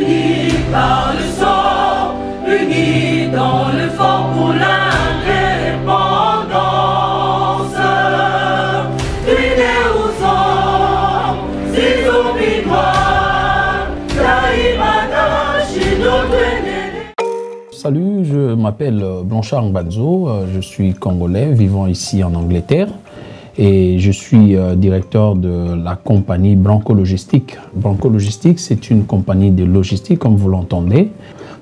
unis par le sang, unis dans le fort pour l'indépendance. Unis aux hommes, si zombies noirs, Taïmada, chez notre. Salut, je m'appelle Blanchard Banzo, je suis congolais vivant ici en Angleterre. Et je suis directeur de la compagnie Blanco Logistique. Blanco Logistique, c'est une compagnie de logistique, comme vous l'entendez.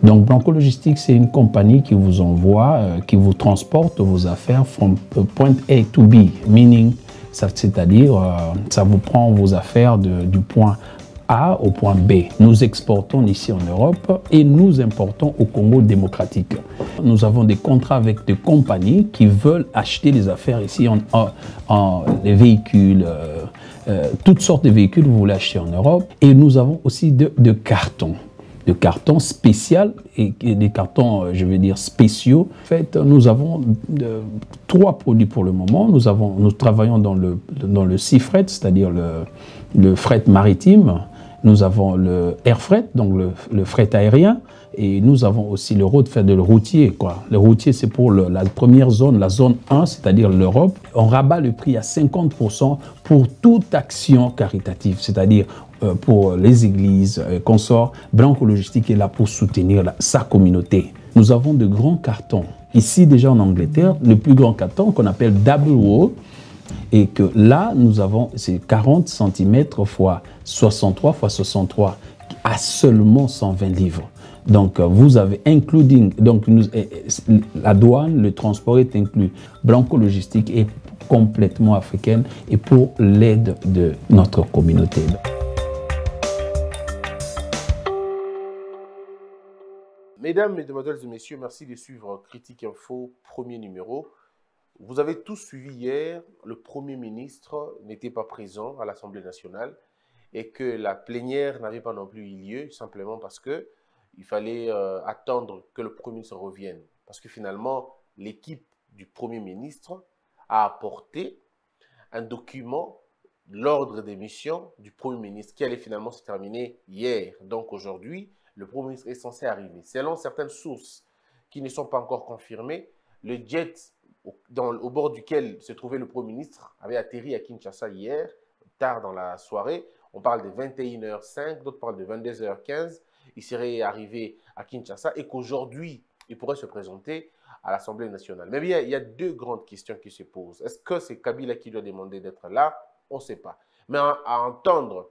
Donc, Blanco Logistique, c'est une compagnie qui vous envoie, qui vous transporte vos affaires from point A to B, meaning, c'est-à-dire, ça vous prend vos affaires du point A au point B. Nous exportons ici en Europe et nous importons au Congo démocratique. Nous avons des contrats avec des compagnies qui veulent acheter des affaires ici, les véhicules, toutes sortes de véhicules que vous voulez acheter en Europe. Et nous avons aussi de cartons. De cartons spéciaux et des cartons, je vais dire, spéciaux. En fait, nous avons trois produits pour le moment. Nous travaillons dans le sea fret, c'est-à-dire le fret maritime. Nous avons le air fret, donc le fret aérien. Et nous avons aussi le road fret, le routier, quoi. Le routier, c'est pour la première zone, la zone 1, c'est-à-dire l'Europe. On rabat le prix à 50% pour toute action caritative, c'est-à-dire pour les églises, consorts. Blanco Logistique est là pour soutenir sa communauté. Nous avons de grands cartons. Ici, déjà en Angleterre, le plus grand carton qu'on appelle double wall, et que là, nous avons 40 cm fois 63 fois 63 à seulement 120 livres. Donc, vous avez including, donc la douane, le transport est inclus. Blanco Logistique est complètement africaine et pour l'aide de notre communauté. Mesdames et messieurs, merci de suivre Critique Info, premier numéro. Vous avez tous suivi hier, le Premier ministre n'était pas présent à l'Assemblée nationale et que la plénière n'avait pas non plus eu lieu, simplement parce qu'il fallait attendre que le Premier ministre revienne. Parce que finalement, l'équipe du Premier ministre a apporté un document, l'ordre des missions du Premier ministre, qui allait finalement se terminer hier. Donc aujourd'hui, le Premier ministre est censé arriver. Selon certaines sources qui ne sont pas encore confirmées, le jet au bord duquel se trouvait le Premier ministre avait atterri à Kinshasa hier, tard dans la soirée. On parle de 21h05, d'autres parlent de 22h15. Il serait arrivé à Kinshasa et qu'aujourd'hui, il pourrait se présenter à l'Assemblée nationale. Mais bien, il y a deux grandes questions qui se posent. Est-ce que c'est Kabila qui lui a demandé d'être là? On ne sait pas. Mais à entendre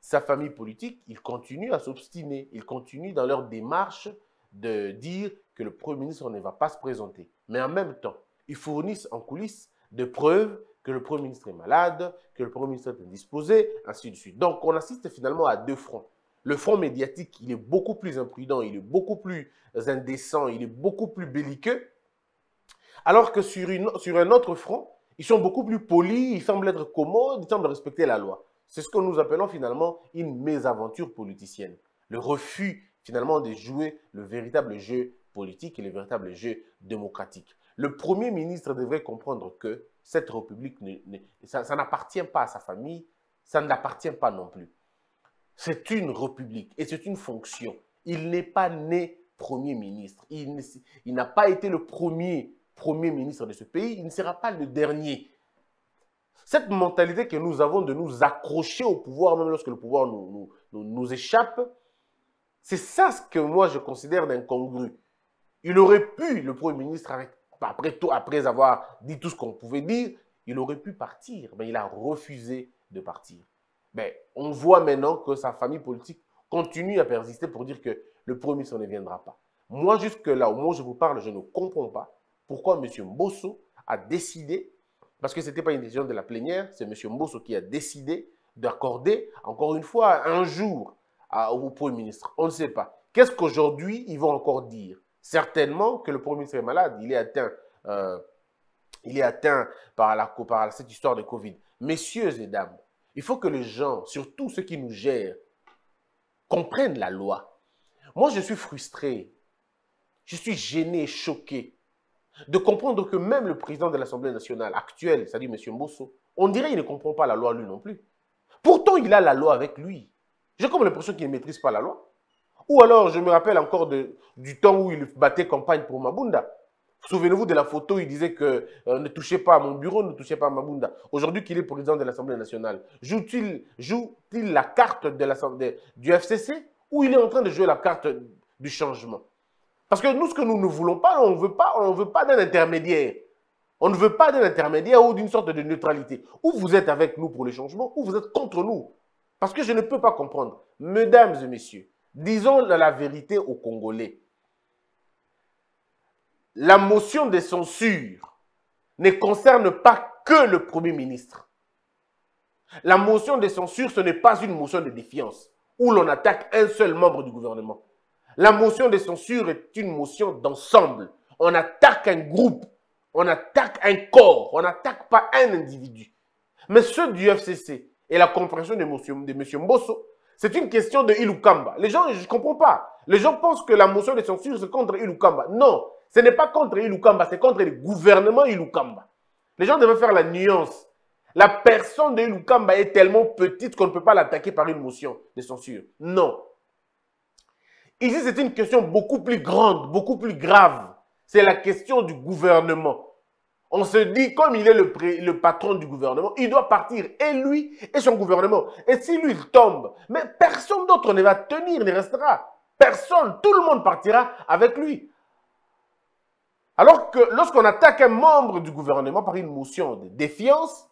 sa famille politique, ils continuent à s'obstiner. Ils continuent dans leur démarche de dire que le Premier ministre ne va pas se présenter. Mais en même temps, ils fournissent en coulisses des preuves que le Premier ministre est malade, que le Premier ministre est indisposé, ainsi de suite. Donc, on assiste finalement à deux fronts. Le front médiatique, il est beaucoup plus imprudent, il est beaucoup plus indécent, il est beaucoup plus belliqueux. Alors que sur un autre front, ils sont beaucoup plus polis, ils semblent être commodes, ils semblent respecter la loi. C'est ce que nous appelons finalement une mésaventure politicienne. Le refus finalement de jouer le véritable jeu politique et le véritable jeu démocratique. Le Premier ministre devrait comprendre que cette République, ça n'appartient pas à sa famille, ça ne l'appartient pas non plus. C'est une République et c'est une fonction. Il n'est pas né Premier ministre. Il n'a pas été le premier Premier ministre de ce pays. Il ne sera pas le dernier. Cette mentalité que nous avons de nous accrocher au pouvoir, même lorsque le pouvoir nous échappe, c'est ça ce que moi je considère d'incongru. Il aurait pu, le Premier ministre, après avoir dit tout ce qu'on pouvait dire, il aurait pu partir, mais il a refusé de partir. Mais on voit maintenant que sa famille politique continue à persister pour dire que le Premier ministre ne viendra pas. Moi, jusque là, au moment où je vous parle, je ne comprends pas pourquoi M. Mboso a décidé. Parce que ce n'était pas une décision de la plénière, c'est M. Mboso qui a décidé d'accorder, encore une fois, un jour au Premier ministre. On ne sait pas. Qu'est-ce qu'aujourd'hui, ils vont encore dire? Certainement que le Premier ministre est malade, il est atteint par cette histoire de Covid. Messieurs et dames, il faut que les gens, surtout ceux qui nous gèrent, comprennent la loi. Moi, je suis frustré, je suis gêné, choqué de comprendre que même le président de l'Assemblée nationale actuelle, c'est-à-dire M. Mboso, on dirait qu'il ne comprend pas la loi lui non plus. Pourtant, il a la loi avec lui. J'ai comme l'impression qu'il ne maîtrise pas la loi. Ou alors, je me rappelle encore du temps où il battait campagne pour Mabunda. Souvenez-vous de la photo où il disait que ne touchez pas à mon bureau, ne touchez pas à Mabunda. Aujourd'hui qu'il est président de l'Assemblée nationale, joue-t-il la carte du FCC ou il est en train de jouer la carte du changement? Parce que nous, ce que nous ne voulons pas, on ne veut pas d'un intermédiaire. On ne veut pas d'un intermédiaire ou d'une sorte de neutralité. Ou vous êtes avec nous pour le changement, ou vous êtes contre nous. Parce que je ne peux pas comprendre. Mesdames et messieurs, disons la vérité aux Congolais. La motion de censure ne concerne pas que le Premier ministre. La motion de censure, ce n'est pas une motion de défiance où l'on attaque un seul membre du gouvernement. La motion de censure est une motion d'ensemble. On attaque un groupe, on attaque un corps, on n'attaque pas un individu. Mais ceux du FCC et la compréhension de M. Mboso, c'est une question de Ilunkamba. Les gens, je ne comprends pas. Les gens pensent que la motion de censure, c'est contre Ilunkamba. Non. Ce n'est pas contre Ilunkamba, c'est contre le gouvernement Ilunkamba. Les gens devaient faire la nuance. La personne de Ilunkamba est tellement petite qu'on ne peut pas l'attaquer par une motion de censure. Non. Ici, c'est une question beaucoup plus grande, beaucoup plus grave. C'est la question du gouvernement. On se dit, comme il est le patron du gouvernement, il doit partir, et lui, et son gouvernement. Et si lui, il tombe, mais personne d'autre ne va tenir, ne restera. Personne, tout le monde partira avec lui. Alors que lorsqu'on attaque un membre du gouvernement par une motion de défiance,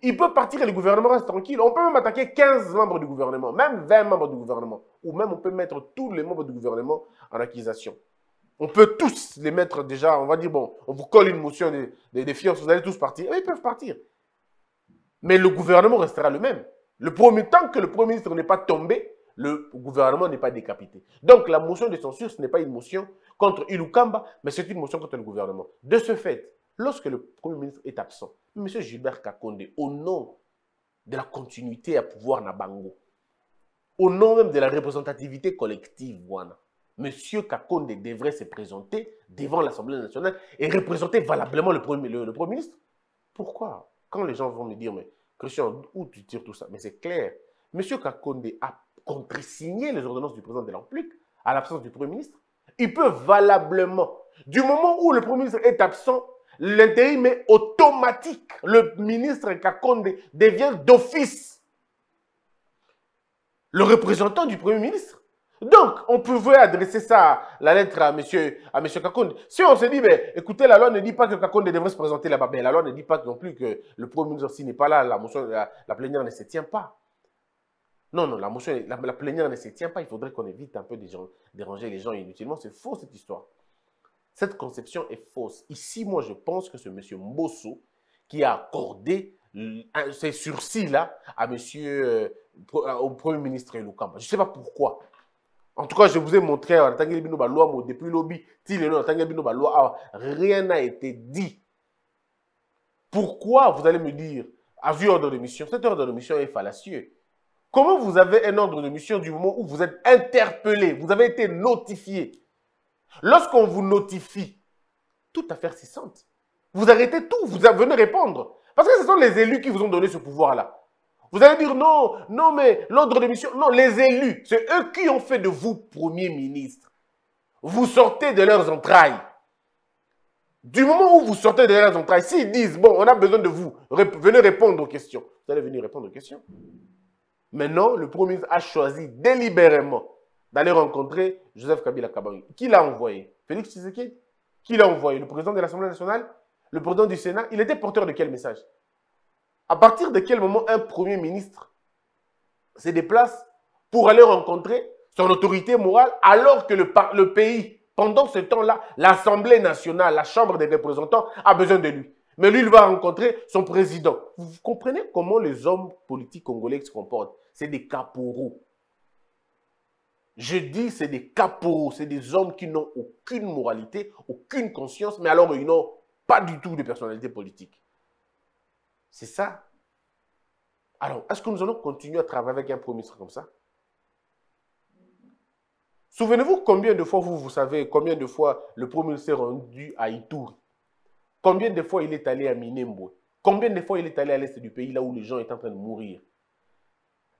il peut partir et le gouvernement reste tranquille. On peut même attaquer 15 membres du gouvernement, même 20 membres du gouvernement. Ou même on peut mettre tous les membres du gouvernement en accusation. On peut tous les mettre déjà, on va dire, bon, on vous colle une motion de défiance, vous allez tous partir. Et ils peuvent partir. Mais le gouvernement restera le même. Tant que le Premier ministre n'est pas tombé, le gouvernement n'est pas décapité. Donc la motion de censure, ce n'est pas une motion contre Ilunkamba, mais c'est une motion contre le gouvernement. De ce fait, lorsque le Premier ministre est absent, M. Gilbert Kakonde, au nom de la continuité à pouvoir Nabango, au nom même de la représentativité collective, M. Kakonde devrait se présenter devant l'Assemblée nationale et représenter valablement le Premier ministre. Pourquoi? Quand les gens vont me dire, mais Christian, où tu tires tout ça? Mais c'est clair, M. Kakonde a contresigné les ordonnances du président de la République à l'absence du Premier ministre. Il peut valablement, du moment où le Premier ministre est absent, l'intérim est automatique. Le ministre Kakonde devient d'office le représentant du Premier ministre. Donc, on pouvait adresser ça, la lettre à M. Kakonde. Si on se dit, mais, écoutez, la loi ne dit pas que Kakonde devrait se présenter là-bas, la loi ne dit pas non plus que le Premier ministre, s'il n'est pas là, la plénière ne se tient pas. Non, non, la plénière ne se tient pas. Il faudrait qu'on évite un peu de déranger les gens inutilement. C'est faux, cette histoire. Cette conception est fausse. Ici, moi, je pense que c'est M. Mboso qui a accordé ces sursis-là au Premier ministre Ilunkamba. Je ne sais pas pourquoi. En tout cas, je vous ai montré, depuis lobby, rien n'a été dit. Pourquoi, vous allez me dire, à vu ordre de mission, cet ordre de mission est fallacieux. Comment vous avez un ordre de mission du moment où vous êtes interpellé, vous avez été notifié? Lorsqu'on vous notifie, toute affaire cessante. Vous arrêtez tout, vous venez répondre. Parce que ce sont les élus qui vous ont donné ce pouvoir-là. Vous allez dire non, non mais l'ordre de mission, non, les élus, c'est eux qui ont fait de vous Premier ministre. Vous sortez de leurs entrailles. Du moment où vous sortez de leurs entrailles, s'ils disent, bon, on a besoin de vous, venez répondre aux questions. Vous allez venir répondre aux questions. Maintenant, le Premier ministre a choisi délibérément d'aller rencontrer Joseph Kabila Kabange. Qui l'a envoyé? Félix Tshisekedi? Qui l'a envoyé? Le président de l'Assemblée nationale? Le président du Sénat? Il était porteur de quel message? À partir de quel moment un Premier ministre se déplace pour aller rencontrer son autorité morale alors que le pays, pendant ce temps-là, l'Assemblée nationale, la Chambre des représentants a besoin de lui? Mais lui, il va rencontrer son président. Vous comprenez comment les hommes politiques congolais se comportent? C'est des caporaux. Je dis c'est des caporaux. C'est des hommes qui n'ont aucune moralité, aucune conscience, mais alors ils n'ont pas du tout de personnalité politique. C'est ça. Alors, est-ce que nous allons continuer à travailler avec un Premier ministre comme ça? Souvenez-vous combien de fois, vous savez, combien de fois le Premier ministre s'est rendu à Ituri? Combien de fois il est allé à Minembwe? Combien de fois il est allé à l'est du pays, là où les gens sont en train de mourir?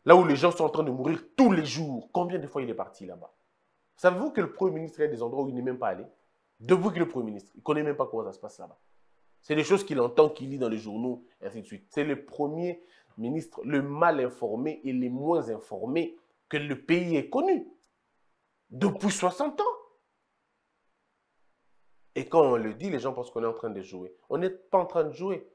Là où les gens sont en train de mourir tous les jours. Combien de fois il est parti là-bas? Savez-vous que le Premier ministre, il y a des endroits où il n'est même pas allé? Depuis que le Premier ministre, il ne connaît même pas comment ça se passe là-bas. C'est des choses qu'il entend, qu'il lit dans les journaux, et ainsi de suite. C'est le Premier ministre le mal informé et le moins informé que le pays ait connu depuis 60 ans. Et quand on le dit, les gens pensent qu'on est en train de jouer. On n'est pas en train de jouer.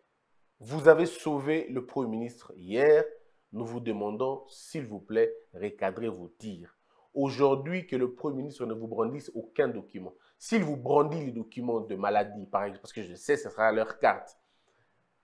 Vous avez sauvé le Premier ministre hier. Nous vous demandons, s'il vous plaît, recadrez vos tirs. Aujourd'hui, que le Premier ministre ne vous brandisse aucun document. S'il vous brandit les documents de maladie, par exemple, parce que je sais, ce sera leur carte.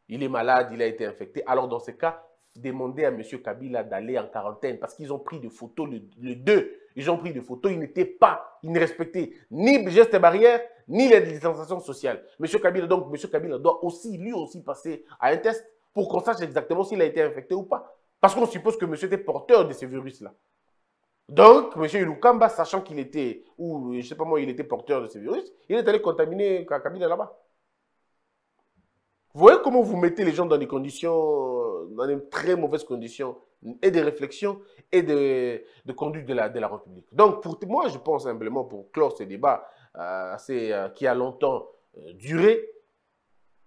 Il est malade, il a été infecté. Alors, dans ce cas, demandez à M. Kabila d'aller en quarantaine parce qu'ils ont pris des photos, le 2. Ils ont pris des photos, ils n'étaient pas, ils ne respectaient ni les gestes barrières, ni les distanciations sociales. M. Kabila, donc, M. Kabila doit aussi, lui aussi, passer à un test pour qu'on sache exactement s'il a été infecté ou pas. Parce qu'on suppose que M. était porteur de ce virus-là. Donc, M. Ilunkamba, sachant qu'il était, ou je ne sais pas moi, il était porteur de ce virus, il est allé contaminer Kabila là-bas. Vous voyez comment vous mettez les gens dans des conditions, dans des très mauvaises conditions, et de réflexion, et de conduite de la République. Donc, pour moi, je pense simplement, pour clore ce débat qui a longtemps duré,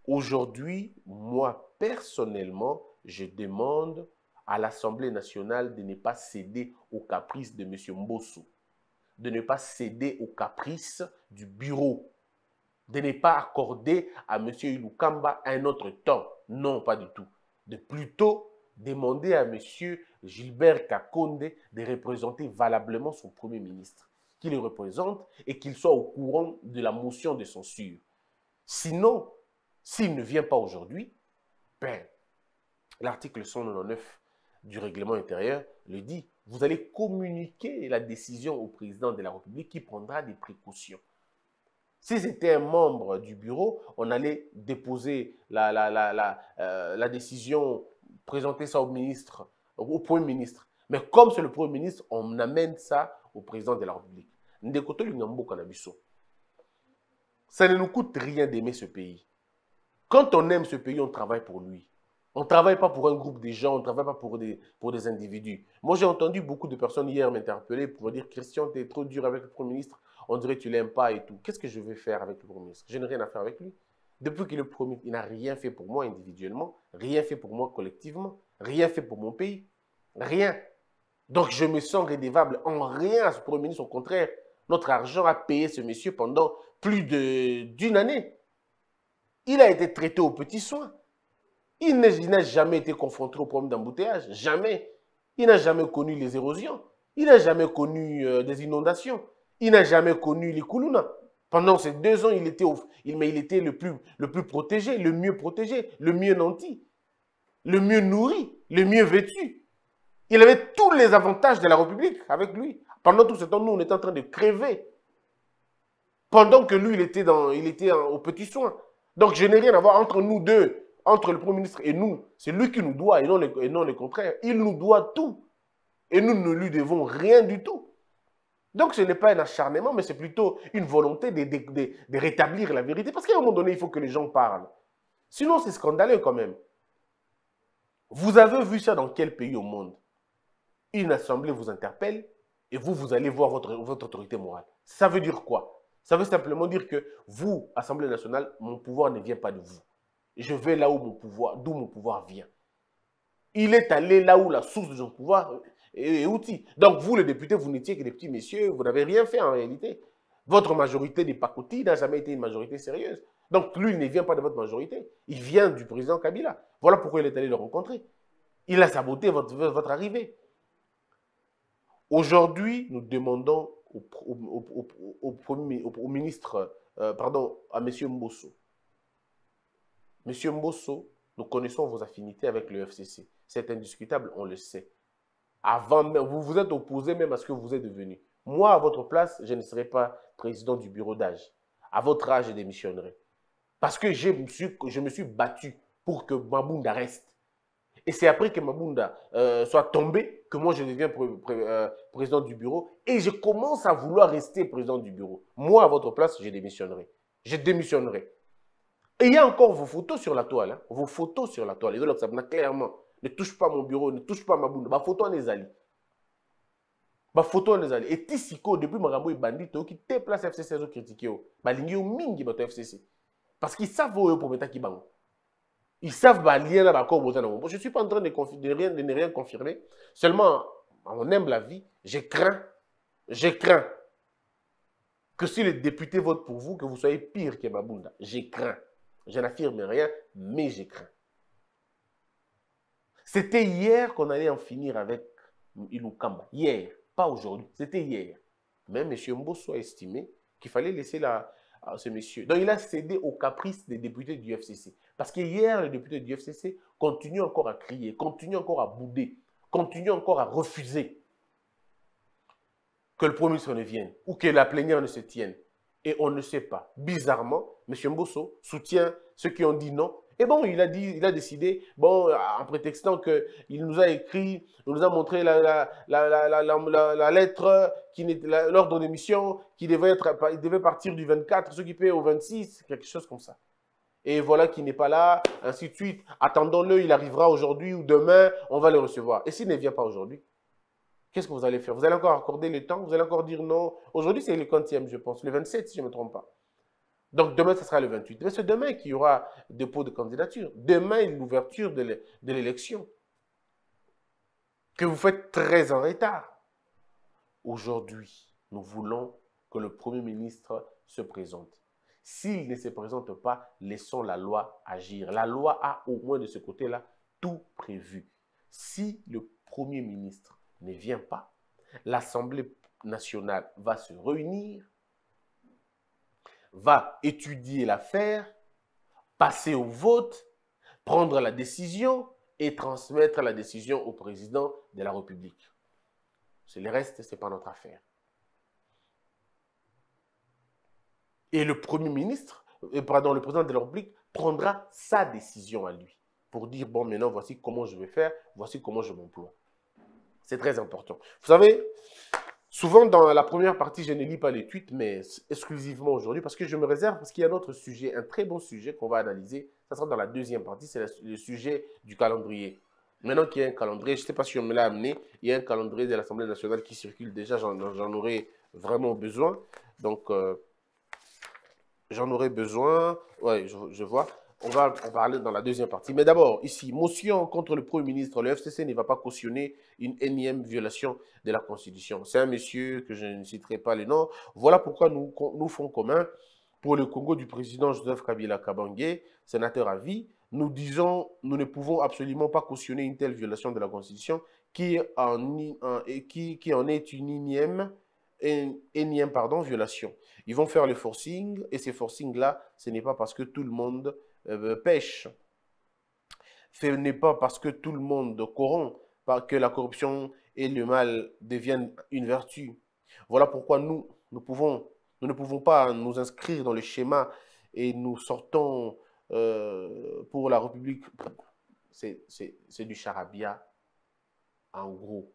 aujourd'hui, moi, personnellement, je demande à l'Assemblée nationale de ne pas céder aux caprices de M. Mboso, de ne pas céder aux caprices du bureau, de ne pas accorder à M. Ilunkamba un autre temps. Non, pas du tout. De plutôt demander à M. Gilbert Kakonde de représenter valablement son Premier ministre, qu'il le représente et qu'il soit au courant de la motion de censure. Sinon, s'il ne vient pas aujourd'hui, ben, l'article 199 du règlement intérieur le dit, vous allez communiquer la décision au président de la République qui prendra des précautions. Si c'était un membre du bureau, on allait déposer la décision, présenter ça au ministre, au Premier ministre. Mais comme c'est le Premier ministre, on amène ça au président de la République. Ça ne nous coûte rien d'aimer ce pays. Quand on aime ce pays, on travaille pour lui. On ne travaille pas pour un groupe de gens, on ne travaille pas pour des individus. Moi, j'ai entendu beaucoup de personnes hier m'interpeller pour dire « Christian, tu es trop dur avec le Premier ministre, on dirait que tu ne l'aimes pas et tout. » Qu'est-ce que je vais faire avec le Premier ministre? Je n'ai rien à faire avec lui. Depuis qu'il est Premier ministre, il n'a rien fait pour moi individuellement, rien fait pour moi collectivement, rien fait pour mon pays, rien. Donc, je me sens redevable en rien à ce Premier ministre. Au contraire, notre argent a payé ce monsieur pendant plus d'une année. Il a été traité aux petits soins. Il n'a jamais été confronté au problème d'embouteillage, jamais. Il n'a jamais connu les érosions, il n'a jamais connu des inondations, il n'a jamais connu les koulounas. Pendant ces 2 ans, il était le plus protégé, le mieux protégé, le mieux nanti, le mieux nourri, le mieux vêtu. Il avait tous les avantages de la République avec lui. Pendant tout ce temps, nous, on était en train de crever. Pendant que lui, il était au petit soin. Donc, je n'ai rien à voir entre nous deux. Entre le Premier ministre et nous, c'est lui qui nous doit et non le contraire. Il nous doit tout. Et nous ne lui devons rien du tout. Donc ce n'est pas un acharnement, mais c'est plutôt une volonté de rétablir la vérité. Parce qu'à un moment donné, il faut que les gens parlent. Sinon, c'est scandaleux quand même. Vous avez vu ça dans quel pays au monde? Une assemblée vous interpelle et vous allez voir votre autorité morale. Ça veut dire quoi? Ça veut simplement dire que vous, Assemblée nationale, mon pouvoir ne vient pas de vous. Je vais là où d'où mon pouvoir vient. Il est allé là où la source de son pouvoir est outil. Donc vous, les députés, vous n'étiez que des petits messieurs, vous n'avez rien fait en réalité. Votre majorité des pacotis n'a jamais été une majorité sérieuse. Donc lui, il ne vient pas de votre majorité. Il vient du président Kabila. Voilà pourquoi il est allé le rencontrer. Il a saboté votre arrivée. Aujourd'hui, nous demandons au ministre, à M. Mboso. Monsieur Mboso, nous connaissons vos affinités avec le FCC. C'est indiscutable, on le sait. Avant, vous vous êtes opposé même à ce que vous êtes devenu. Moi, à votre place, je ne serai pas président du bureau d'âge. À votre âge, je démissionnerai. Parce que je me suis battu pour que Mabunda reste. Et c'est après que Mabunda soit tombé que moi, je deviens président du bureau. Et je commence à vouloir rester président du bureau. Moi, à votre place, je démissionnerai. Je démissionnerai. Et il y a encore vos photos sur la toile. Hein? Vos photos sur la toile. Et donc, ça clairement. Ne touche pas mon bureau, ne touche pas ma boule. Ma photo en est allée. Ba photo les allez et tisiko depuis magambo et bandit qui te place FCC au critiquer ba lingi mingi ba FCC parce qu'ils savent où pour mettre qui bango ils savent ba lien là ba ko bota na bon je suis pas en train de ne rien confirmer seulement on aime la vie je crains que si les députés votent pour vous que vous soyez pire que Mabunda je crains je n'affirme rien mais je crains c'était hier qu'on allait en finir avec Ilunkamba hier. Pas aujourd'hui, c'était hier. Même M. Mboso a estimé qu'il fallait laisser ce monsieur. Donc il a cédé aux caprices des députés du FCC. Parce que hier, les députés du FCC continuent encore à crier, continuent encore à bouder, continuent encore à refuser que le Premier ministre ne vienne ou que la plénière ne se tienne. Et on ne sait pas. Bizarrement, M. Mboso soutient ceux qui ont dit non. Et bon, il a décidé, bon, en prétextant qu'il nous a écrit, il nous a montré la lettre, l'ordre de mission, qui devait partir du 24, s'occuper au 26, quelque chose comme ça. Et voilà qu'il n'est pas là, ainsi de suite. Attendons-le, il arrivera aujourd'hui ou demain, on va le recevoir. Et s'il ne vient pas aujourd'hui, qu'est-ce que vous allez faire? Vous allez encore accorder le temps, vous allez encore dire non. Aujourd'hui, c'est le 20e, je pense, le 27, si je ne me trompe pas. Donc, demain, ce sera le 28. Mais c'est demain qu'il y aura dépôt de candidature. Demain, l'ouverture de l'élection. Que vous faites très en retard. Aujourd'hui, nous voulons que le Premier ministre se présente. S'il ne se présente pas, laissons la loi agir. La loi a, au moins de ce côté-là, tout prévu. Si le Premier ministre ne vient pas, l'Assemblée nationale va se réunir, va étudier l'affaire, passer au vote, prendre la décision et transmettre la décision au président de la République. Le reste, ce n'est pas notre affaire. Et le Premier ministre, pardon, le président de la République prendra sa décision à lui pour dire, bon, maintenant, voici comment je vais faire, voici comment je m'emploie. C'est très important. Vous savez... Souvent, dans la première partie, je ne lis pas les tweets, mais exclusivement aujourd'hui, parce que je me réserve, parce qu'il y a un autre sujet, un très bon sujet qu'on va analyser. Ça sera dans la deuxième partie, c'est le sujet du calendrier. Maintenant qu'il y a un calendrier, je ne sais pas si on me l'a amené, il y a un calendrier de l'Assemblée nationale qui circule déjà, j'en aurais vraiment besoin. Donc, j'en aurais besoin, ouais, je vois. On va en parler dans la deuxième partie. Mais d'abord, ici, motion contre le Premier ministre. Le FCC ne va pas cautionner une énième violation de la Constitution. C'est un monsieur que je ne citerai pas le nom. Voilà pourquoi nous font commun pour le Congo du président Joseph Kabila Kabange, sénateur à vie. Nous disons, nous ne pouvons absolument pas cautionner une telle violation de la Constitution qui en est une énième violation. Ils vont faire le forcing et ces forcings-là, ce n'est pas parce que tout le monde... pêche. Ce n'est pas parce que tout le monde corrompt que la corruption et le mal deviennent une vertu. Voilà pourquoi nous ne pouvons pas nous inscrire dans le schéma et nous sortons pour la République. C'est du charabia. En gros,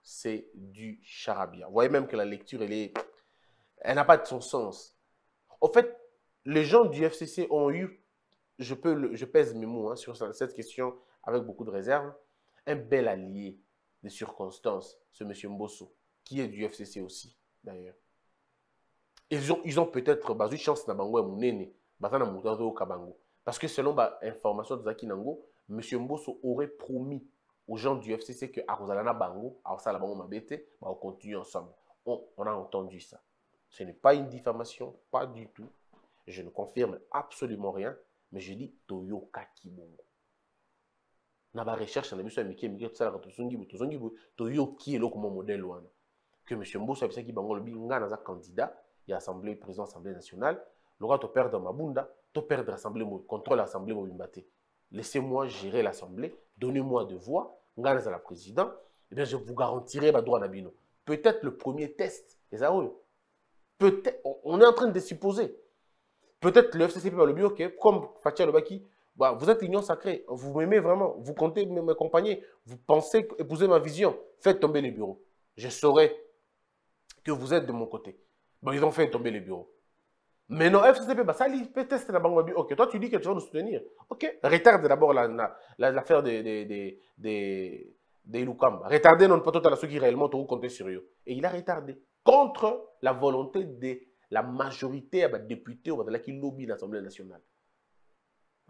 c'est du charabia. Vous voyez même que la lecture, elle n'a pas de son sens. En fait, les gens du FCC ont eu je pèse mes mots sur cette question avec beaucoup de réserve, un bel allié de circonstances, ce monsieur Mboso, qui est du FCC aussi, d'ailleurs. Ils ont peut-être une chance parce que selon l'information de Zaki Nango, monsieur Mboso aurait promis aux gens du FCC que on continue ensemble. On a entendu ça. Ce n'est pas une diffamation, pas du tout. Je ne confirme absolument rien. Mais je dis Toyo Kakibongo. Dans ma recherche, on a vu ça, Toyo qui est le modèle. Que M. Mboso a vu ça, qui est candidat, il y a assemblée, président de l'Assemblée nationale, il va perdre Mabunda, il va perdre l'Assemblée, contrôle l'Assemblée, laissez-moi gérer l'Assemblée, donnez-moi de voix, il va la président, et bien je vous garantirai ma droit d'abino. Peut-être le premier test, peut-être, on est en train de supposer. Peut-être le FCC va le dire, ok, comme Fatia Lobaki, bah, vous êtes l'union sacrée, vous m'aimez vraiment, vous comptez m'accompagner, vous pensez épouser ma vision, faites tomber les bureaux. Je saurai que vous êtes de mon côté. Bah, ils ont fait tomber les bureaux. Mais non, FCC, bah, ça, il peut tester la banque. Ok, toi, tu dis que tu vas nous soutenir. Ok, retarde d'abord l'affaire de Ilunkamba. Retardé non pas totalement ceux qui réellement ont compté sur eux. Et il a retardé contre la volonté de la majorité des députés qui lobby l'Assemblée nationale.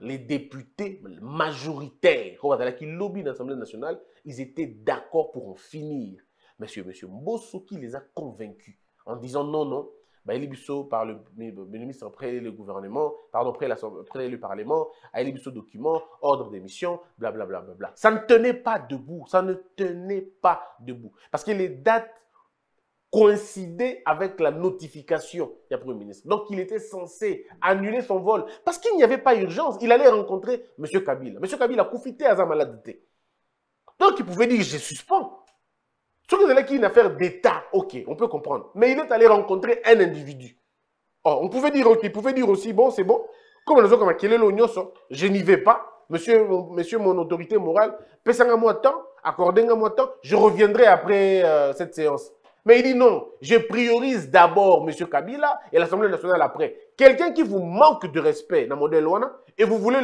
Les députés majoritaires qui lobby l'Assemblée nationale, ils étaient d'accord pour en finir. Monsieur Mboso qui les a convaincus en disant non, non, Elibiso par le ministre après le gouvernement, pardon, après le Parlement, Elibiso document, ordre d'émission, blablabla. Bla, bla. Ça ne tenait pas debout, ça ne tenait pas debout. Parce que les dates coïncidaient avec la notification du Premier ministre. Donc il était censé annuler son vol parce qu'il n'y avait pas urgence. Il allait rencontrer M. Kabila. M. Kabila a profité à sa maladie. Donc il pouvait dire je suspends. Ce qu'il y a une affaire d'État, ok, on peut comprendre. Mais il est allé rencontrer un individu. Or, on pouvait dire, ok, il pouvait dire aussi, bon, c'est bon. Comme les autres, je n'y vais pas. Monsieur, mon autorité morale, pèse-moi temps, accordez-moi temps, je reviendrai après cette séance. Mais il dit non, je priorise d'abord M. Kabila et l'Assemblée nationale après. Quelqu'un qui vous manque de respect dans le modèle Wana et vous voulez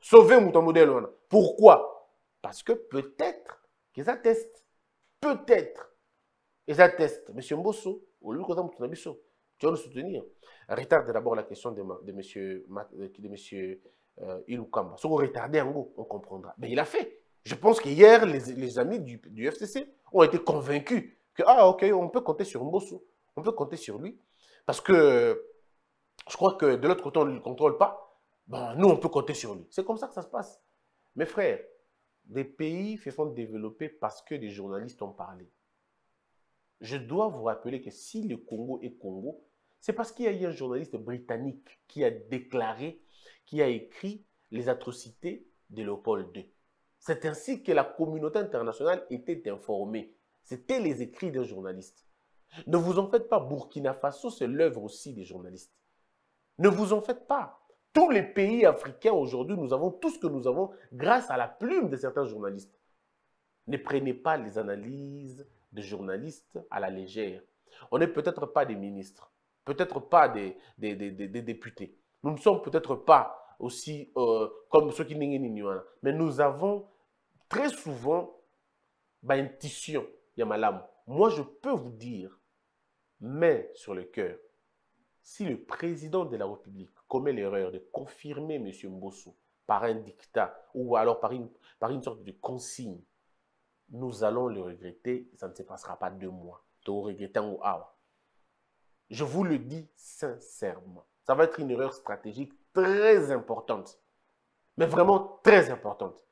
sauver mon modèle Wana. Pourquoi? Parce que peut-être qu'ils attestent. Peut-être, ils attestent. Monsieur Mboso, au lieu tu vas nous soutenir. Retarde d'abord la question de monsieur Ilunkamba. Si vous retardez en gros, on comprendra. Mais il a fait. Je pense que hier, les amis du FCC ont été convaincus que, ah, ok, on peut compter sur Mboso. On peut compter sur lui. Parce que je crois que de l'autre côté, on ne le contrôle pas. Bon, nous, on peut compter sur lui. C'est comme ça que ça se passe. Mes frères, des pays se sont développés parce que des journalistes ont parlé. Je dois vous rappeler que si le Congo est Congo, c'est parce qu'il y a eu un journaliste britannique qui a déclaré, qui a écrit les atrocités de Léopold II. C'est ainsi que la communauté internationale était informée. C'était les écrits d'un journaliste. Ne vous en faites pas, Burkina Faso, c'est l'œuvre aussi des journalistes. Ne vous en faites pas. Tous les pays africains aujourd'hui, nous avons tout ce que nous avons grâce à la plume de certains journalistes. Ne prenez pas les analyses de journalistes à la légère. On n'est peut-être pas des ministres, peut-être pas des députés. Nous ne sommes peut-être pas aussi comme ceux qui n'ont pas. Mais nous avons très souvent une intuition. Moi, je peux vous dire, main sur le cœur, si le président de la République commet l'erreur de confirmer M. Mboso par un dictat ou alors par une sorte de consigne, nous allons le regretter, ça ne se passera pas 2 mois. Je vous le dis sincèrement, ça va être une erreur stratégique très importante, mais vraiment très importante.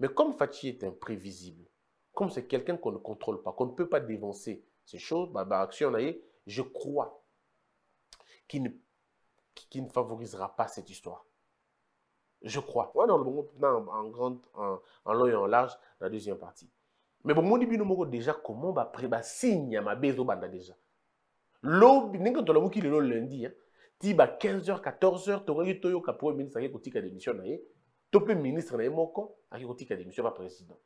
Mais comme Fatshi est imprévisible, comme c'est quelqu'un qu'on ne contrôle pas, qu'on ne peut pas dévancer ces choses, je crois qui ne favorisera pas cette histoire. Je crois. On est en long et en large la deuxième partie. Mais bon, on déjà comment on signe à ma bezo banda déjà. L'aube, quand on a vu qu'il est le lundi, tu vas 15h, 14h, tu aurais eu un premier ministre qui a démissionné à l'émission, tu peux ministre à l'émission, qui a démissionné à président.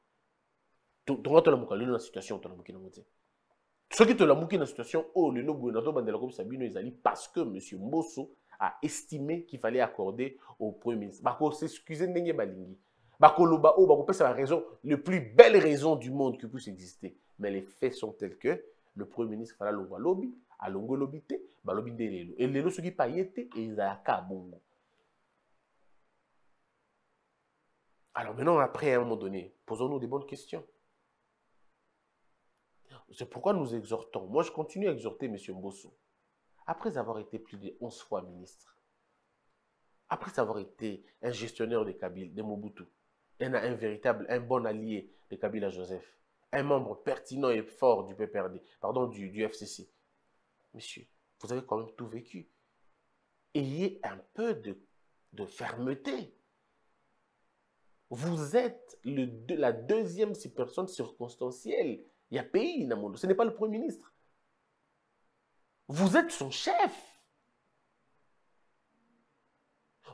Tu aurais eu la situation, tu aurais eu ce qui te l'a mouqué dans la situation, oh, le gouvernement Bandela comme Sabino Ezali, parce que M. Mboso a estimé qu'il fallait accorder au Premier ministre. Bako s'excuser Nenye Balingi. Bako Lobao, Bako c'est la raison, la plus belle raison du monde qui puisse exister. Mais les faits sont tels que le Premier ministre fallait l'ouvrir lobby, à longo lobité, balobi delelo. Et lelo ce qui pailleté, et ils a kabongo. Alors maintenant, après, à un moment donné, posons-nous des bonnes questions. C'est pourquoi nous exhortons. Moi, je continue à exhorter M. Mboso. Après avoir été plus de 11 fois ministre, après avoir été un gestionnaire de Kabila, de Mobutu, un bon allié de Kabila Joseph, un membre pertinent et fort du PPRD, pardon, du FCC. Monsieur, vous avez quand même tout vécu. Ayez un peu de fermeté. Vous êtes la deuxième personne circonstancielle. Il y a pays dans le monde. Ce n'est pas le Premier ministre. Vous êtes son chef.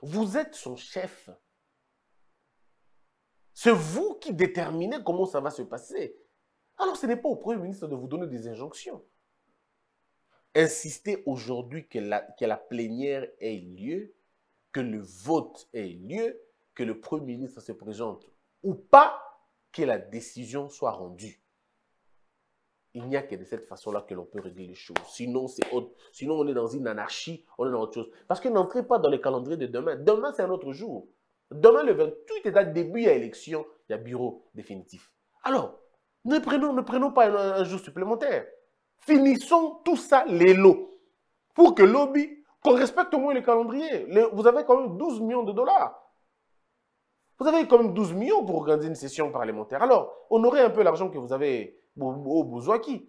Vous êtes son chef. C'est vous qui déterminez comment ça va se passer. Alors ce n'est pas au Premier ministre de vous donner des injonctions. Insistez aujourd'hui que la plénière ait lieu, que le vote ait lieu, que le Premier ministre se présente ou pas. que la décision soit rendue. Il n'y a que de cette façon-là que l'on peut régler les choses. Sinon, sinon, on est dans une anarchie, on est dans autre chose. Parce que n'entrez pas dans le calendrier de demain. Demain, c'est un autre jour. Demain, le 28 est à début, il y a élection, il y a bureau définitif. Alors, ne prenons pas un jour supplémentaire. Finissons tout ça, les lots. Pour que lobby, qu'on respecte au moins le calendrier. Vous avez quand même 12 millions de dollars. Vous avez quand même 12 millions pour organiser une session parlementaire. Alors, honorez un peu l'argent que vous avez au Bouzouaki.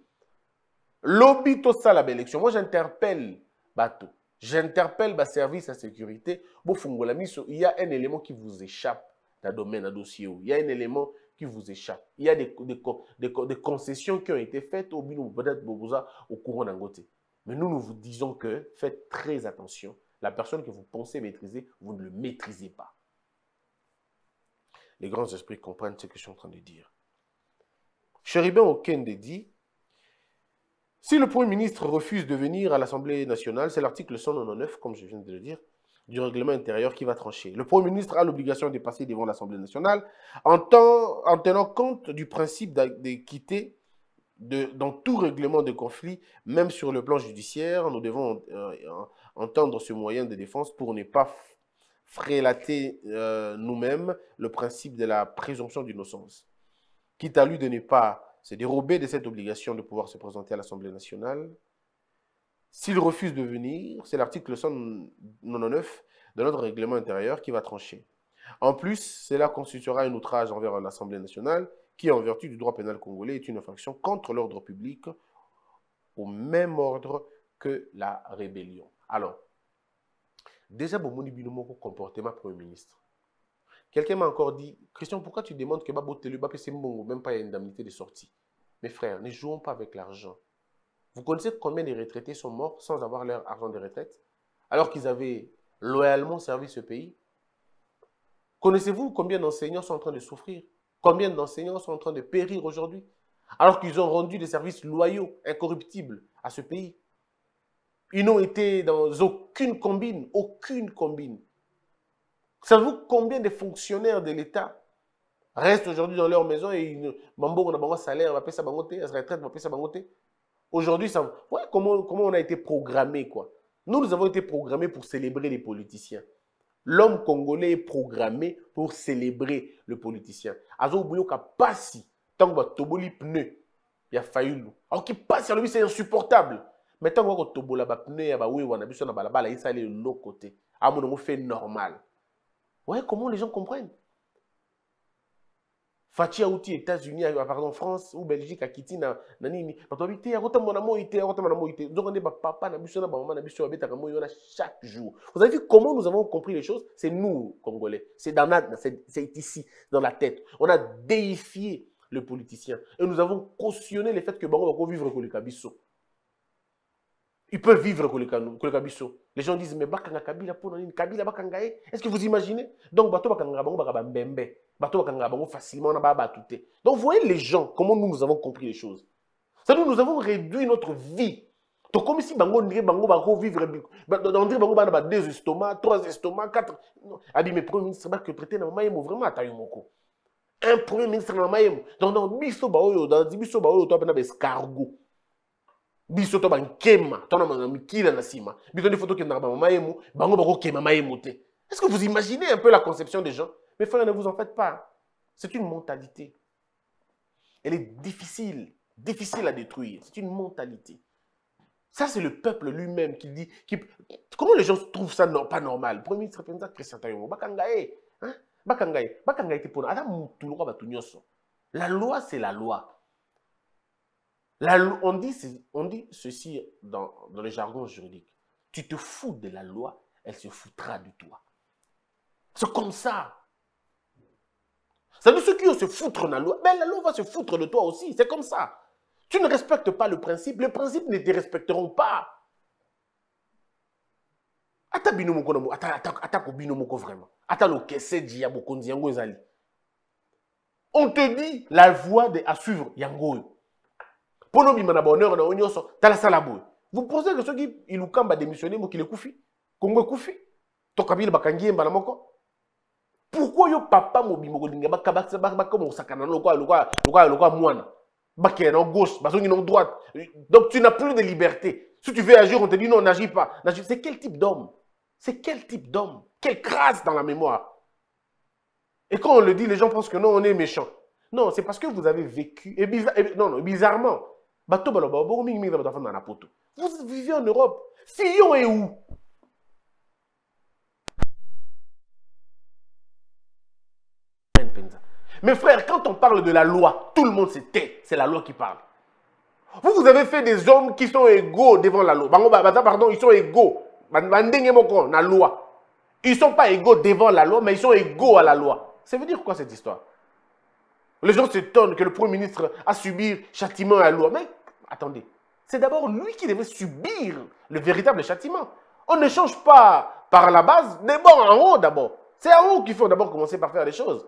Lobby tout ça, la belle élection. Moi, j'interpelle Bato. J'interpelle le service à sécurité. Il y a un élément qui vous échappe dans le domaine, dans le dossier. Il y a un élément qui vous échappe. Il y a des concessions qui ont été faites au Binou, peut-être au courant d'un côté. Mais nous, nous vous disons que faites très attention. La personne que vous pensez maîtriser, vous ne le maîtrisez pas. Les grands esprits comprennent ce que je suis en train de dire. Chérith Ben Okende dit, si le Premier ministre refuse de venir à l'Assemblée nationale, c'est l'article 199, comme je viens de le dire, du règlement intérieur qui va trancher. Le Premier ministre a l'obligation de passer devant l'Assemblée nationale en tenant compte du principe d'équité dans tout règlement de conflit, même sur le plan judiciaire. Nous devons entendre ce moyen de défense pour ne pas frélater nous-mêmes le principe de la présomption d'innocence, quitte à lui de ne pas se dérober de cette obligation de pouvoir se présenter à l'Assemblée nationale. S'il refuse de venir, c'est l'article 199 de notre règlement intérieur qui va trancher. En plus, cela constituera un outrage envers l'Assemblée nationale qui, en vertu du droit pénal congolais, est une infraction contre l'ordre public au même ordre que la rébellion. Alors, déjà, Bomoni Binomoko comportement Premier ministre. Quelqu'un m'a encore dit, Christian, pourquoi tu demandes que Babo Teluba c'est bon, même pas une indemnité de sortie? Mes frères, ne jouons pas avec l'argent. Vous connaissez combien de retraités sont morts sans avoir leur argent de retraite, alors qu'ils avaient loyalement servi ce pays? Connaissez-vous combien d'enseignants sont en train de souffrir? Combien d'enseignants sont en train de périr aujourd'hui, alors qu'ils ont rendu des services loyaux, incorruptibles à ce pays? Ils n'ont été dans aucune combine, aucune combine. Savez-vous combien de fonctionnaires de l'État restent aujourd'hui dans leur maison et ils ont un salaire, ils ont un retraite, ils ont un salaire? Aujourd'hui, comment on a été programmé, quoi. Nous avons été programmés pour célébrer les politiciens. L'homme congolais est programmé pour célébrer le politicien. Azo Bouyoka passi, tant que Toboli pneu, il y a faillu. Alors qu'il passe, c'est insupportable. Mais tant que Tobola pneu, il y a balabala, il s'allait de l'autre côté. À mon fait normal. Ouais, comment les gens comprennent? Fatih Aouti, États-Unis, pardon, France ou Belgique, Akitina, Nanini. Chaque jour. Vous avez vu comment nous avons compris les choses? C'est nous, Congolais. C'est ici, dans la tête. On a déifié le politicien. Et nous avons cautionné le fait que Baron va vivre avec le Kabisso. Ils peuvent vivre avec le Kabisso. Les gens disent, mais Bakanga Kabila, pour Nanini, Kabila, Bakangae. Est-ce que vous imaginez? Donc, Bato Bakanga Bango, Bakanga Mbembe. Donc, vous voyez les gens, comment nous avons compris les choses. C'est-à-dire que nous avons réduit notre vie. Donc, comme si Bango vivre dans deux estomacs, trois estomacs, quatre. Ah, mais Premier ministre, que prêter dans le vraiment à un Premier ministre dans le dans biso baoyo, dans biso baoyo, tu as escargot. Biso tu as un kema, tu as un kila na sima. Biso des photos qui n'ont pas maïmo, Bango bako kema maïmo. Est-ce que vous imaginez un peu la conception des gens? Mes frères, ne vous en faites pas. C'est une mentalité. Elle est difficile à détruire. C'est une mentalité. Ça, c'est le peuple lui-même qui dit... Comment les gens trouvent ça pas normal? Premier ministre, Président Christian Tayomo, Bakangae. Bakangae. Bakangae était pour nous. La loi, c'est la loi. On dit ceci dans le jargon juridique. Tu te fous de la loi, elle se foutra de toi. C'est comme ça. Ça veut dire ceux qui vont se foutre dans la loi, ben la loi va se foutre de toi aussi. C'est comme ça. Tu ne respectes pas le principe. Les principes ne te respecteront pas. On te dit la voie à suivre. Vous pensez que ceux qui Ilunkamba démissionné, qui le koufi, Congo koufi, Tokabila bakangiye mbalamoko. Pourquoi yo papa mobimo kolinga bakabakisa bakomo sakana lokwa mwana bakena en gauche bazongi en droite. Donc tu n'as plus de liberté. Si tu veux agir, on te dit non, n'agis pas. C'est quel type d'homme? C'est quel type d'homme? Quelle crasse dans la mémoire? Et quand on le dit, les gens pensent que non, on est méchant. Non, c'est parce que vous avez vécu et bizarrement. Vous vivez en Europe. Fillon est où? Mes frères, quand on parle de la loi, tout le monde se tait. C'est la loi qui parle. Vous avez fait des hommes qui sont égaux devant la loi. Pardon, ils sont égaux. La loi. Ils ne sont pas égaux devant la loi, mais ils sont égaux à la loi. Ça veut dire quoi cette histoire? Les gens s'étonnent que le Premier ministre a subi châtiment à la loi. Mais attendez, c'est d'abord lui qui devait subir le véritable châtiment. On ne change pas par la base, des bons en haut d'abord. C'est en haut qu'il faut d'abord commencer par faire les choses.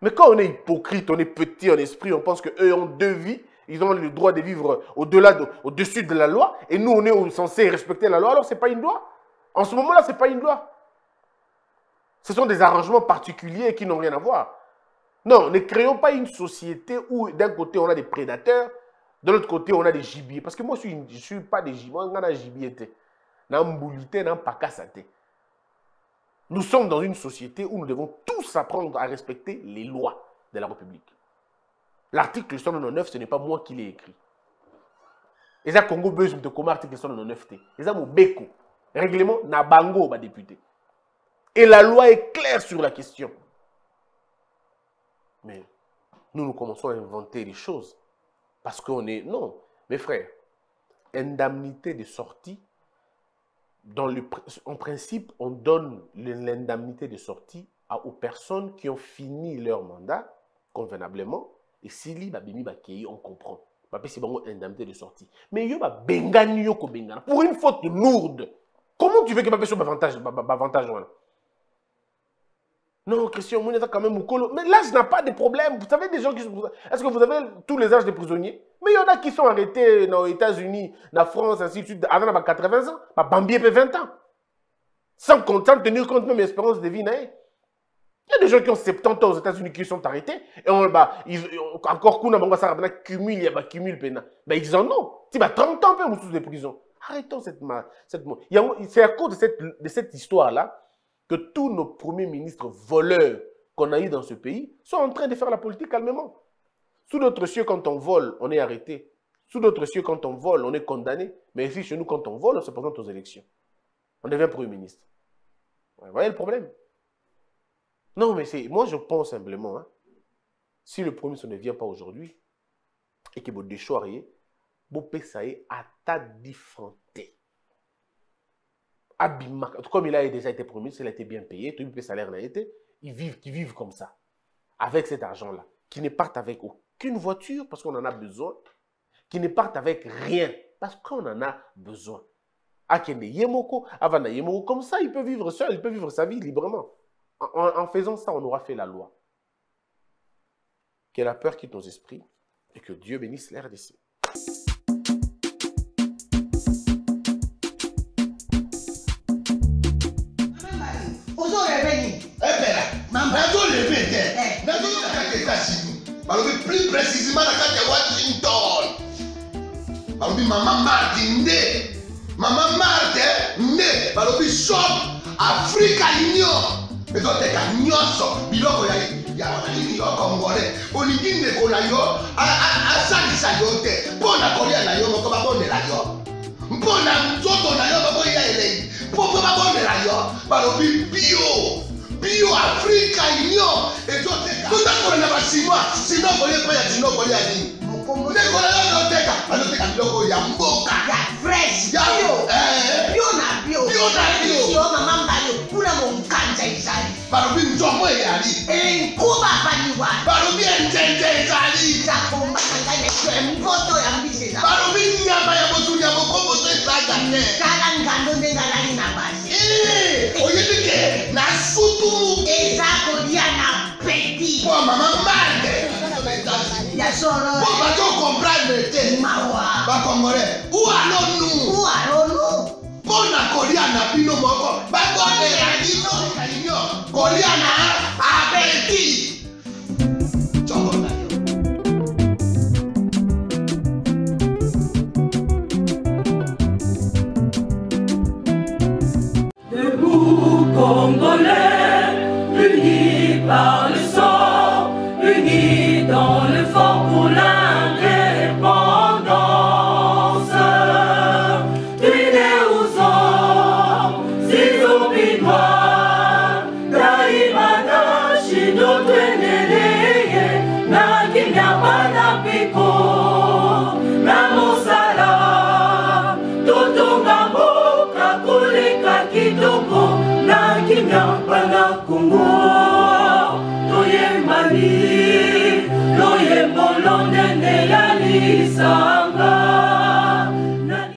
Mais quand on est hypocrite, on est petit en esprit, on pense qu'eux ont deux vies, ils ont le droit de vivre au-dessus de la loi, et nous, on est censé respecter la loi, alors ce n'est pas une loi. En ce moment-là, ce n'est pas une loi. Ce sont des arrangements particuliers qui n'ont rien à voir. Non, ne créons pas une société où d'un côté, on a des prédateurs, de l'autre côté, on a des gibiers. Parce que moi, je ne suis pas des gibiers, on a des gibiers. Nous sommes dans une société où nous devons tous apprendre à respecter les lois de la République. L'article 199, ce n'est pas moi qui l'ai écrit. Et ça, Congo besoin de comment article 199T. Et ça, mon beko, règlement Nabango, ma député. Et la loi est claire sur la question. Mais nous, nous commençons à inventer les choses. Parce qu'on est... Non, mes frères, indemnité de sortie. En principe, on donne l'indemnité de sortie aux personnes qui ont fini leur mandat convenablement. Et si on comprend. C'est bon, indemnité de sortie. Mais il y a des pour une faute lourde. Comment tu veux que je avantage? Non, Christian, on est quand même au colo. Mais l'âge n'a pas de problème. Vous savez, des gens qui sont... Est-ce que vous avez tous les âges des prisonniers? Mais il y en a qui sont arrêtés aux États-Unis, en France, ainsi de suite, avant 80 ans. Bambier peut 20 ans. Sans tenir compte même l'espérance de vie. Il y a des gens qui ont 70 ans aux États-Unis qui sont arrêtés. Et encore qu'on a cumulé peine. Ils en ont. Si 30 ans, peut-être sous des prisons. Arrêtons cette... C'est à cause de cette histoire-là que tous nos premiers ministres voleurs qu'on a eu dans ce pays sont en train de faire la politique calmement. Sous d'autres cieux, quand on vole, on est arrêté. Sous d'autres cieux, quand on vole, on est condamné. Mais ici, chez nous, quand on vole, on se présente aux élections. On devient Premier ministre. Vous voyez le problème? Non, mais moi, je pense simplement, si le Premier ministre ne vient pas aujourd'hui, et que vous déchoiriez, vous payez à ta difficulté. Comme il a déjà été promis, il a été bien payé, tout le salaire l'a été, ils vivent comme ça, avec cet argent-là, qui ne partent avec aucune voiture parce qu'on en a besoin, qui ne partent avec rien parce qu'on en a besoin. Akende Yemoko, Avana Yemoko, comme ça, il peut vivre seul, il peut vivre sa vie librement. En faisant ça, on aura fait la loi. Que la peur quitte nos esprits et que Dieu bénisse l'air d'ici. Plus précisément la carte de Washington. Balobi maman Marthe Ndé, maman Marthe Ndé, balobi shop Africa Union. Mais toi t'es qu'un nyoso, biloko ya wanani yo Congolais. Olingi ne kola yo, asali sayote. Mpona kolia na yo moko babonde la yo. Mpona nzoto na yo baboyi ya elei. Popo babonde la yo, balobi bio. Bio Africa Union et toi t'es qu'un. Sinon, vous n'avez pas de nom pour les amis. Vous n'avez pas de nom pour les amis. Ou alors nous, pour la Corée, na pino moko. Bago de la dino, kalinyo. Kolia na abeti.